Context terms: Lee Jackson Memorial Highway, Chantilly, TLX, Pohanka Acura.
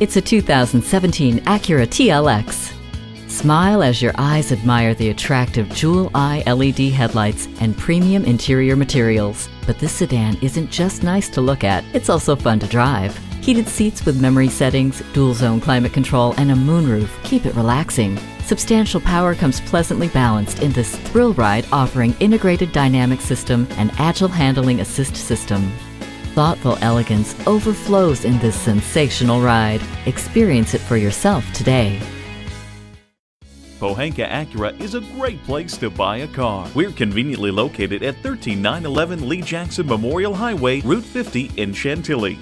It's a 2017 Acura TLX. Smile as your eyes admire the attractive Jewel Eye LED headlights and premium interior materials. But this sedan isn't just nice to look at, it's also fun to drive. Heated seats with memory settings, dual zone climate control, and a moonroof keep it relaxing. Substantial power comes pleasantly balanced in this thrill ride, offering integrated dynamic system and agile handling assist system. Thoughtful elegance overflows in this sensational ride. Experience it for yourself today. Pohanka Acura is a great place to buy a car. We're conveniently located at 13911 Lee Jackson Memorial Highway, Route 50 in Chantilly.